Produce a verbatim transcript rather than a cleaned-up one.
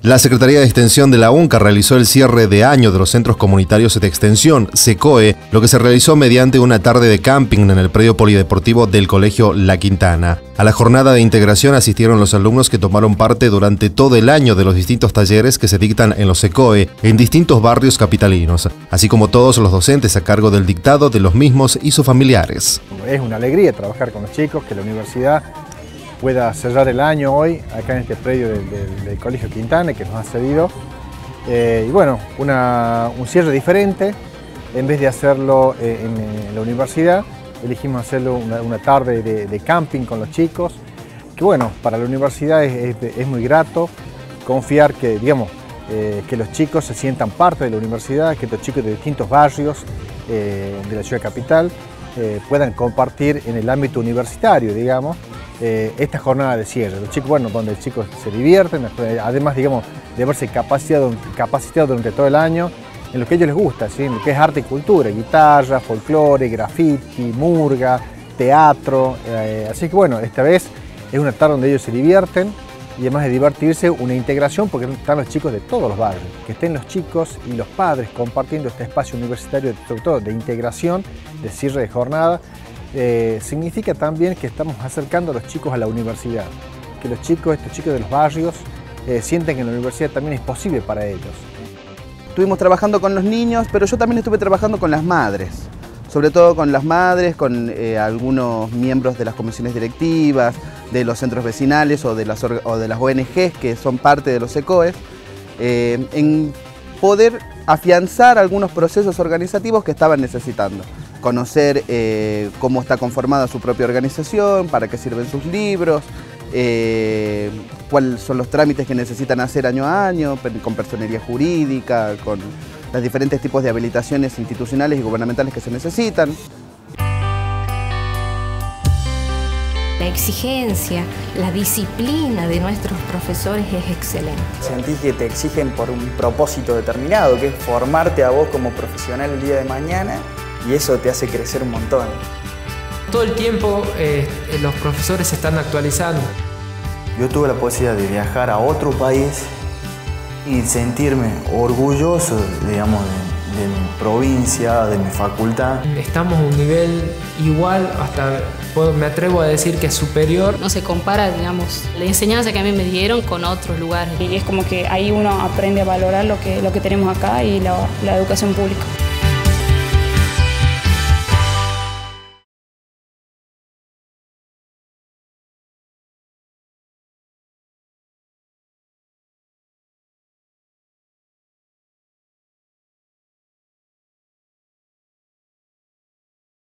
La Secretaría de Extensión de la UNCA realizó el cierre de año de los Centros Comunitarios de Extensión, SECOE, lo que se realizó mediante una tarde de camping en el predio polideportivo del Colegio La Quintana. A la jornada de integración asistieron los alumnos que tomaron parte durante todo el año de los distintos talleres que se dictan en los SECOE en distintos barrios capitalinos, así como todos los docentes a cargo del dictado de los mismos y sus familiares. Es una alegría trabajar con los chicos, que la universidad pueda cerrar el año hoy acá en este predio del, del, del Colegio Quintana que nos ha cedido. Eh, y bueno, una, un cierre diferente, en vez de hacerlo eh, en, en la universidad, elegimos hacerlo una, una tarde de, de camping con los chicos, que bueno, para la universidad es, es, es muy grato confiar que, digamos, eh, que los chicos se sientan parte de la universidad, que los chicos de distintos barrios eh, de la ciudad capital eh, puedan compartir en el ámbito universitario, digamos, Eh, esta jornada de cierre. Los chicos, bueno, donde los chicos se divierten, además, digamos, de verse capacitado, capacitado durante todo el año en lo que a ellos les gusta, ¿sí? En lo que es arte y cultura, guitarra, folclore, graffiti, murga, teatro. Eh, así que bueno, esta vez es una tarde donde ellos se divierten y además de divertirse, una integración porque están los chicos de todos los barrios, que estén los chicos y los padres compartiendo este espacio universitario, sobre todo de integración, de cierre de jornada. Eh, significa también que estamos acercando a los chicos a la universidad, que los chicos, estos chicos de los barrios, eh, sienten que la universidad también es posible para ellos. Estuvimos trabajando con los niños, pero yo también estuve trabajando con las madres, sobre todo con las madres, con eh, algunos miembros de las comisiones directivas, de los centros vecinales o de las, o de las O N Ges que son parte de los SECOE, eh, en poder afianzar algunos procesos organizativos que estaban necesitando. Conocer eh, cómo está conformada su propia organización, para qué sirven sus libros, eh, cuáles son los trámites que necesitan hacer año a año, con personería jurídica, con los diferentes tipos de habilitaciones institucionales y gubernamentales que se necesitan. La exigencia, la disciplina de nuestros profesores es excelente. Sentís que te exigen por un propósito determinado, que es formarte a vos como profesional el día de mañana, y eso te hace crecer un montón. Todo el tiempo eh, los profesores se están actualizando. Yo tuve la posibilidad de viajar a otro país y sentirme orgulloso, digamos, de, de mi provincia, de mi facultad. Estamos a un nivel igual, hasta puedo, me atrevo a decir que es superior. No se compara, digamos, la enseñanza que a mí me dieron con otros lugares. Y es como que ahí uno aprende a valorar lo que, lo que tenemos acá y la, la educación pública.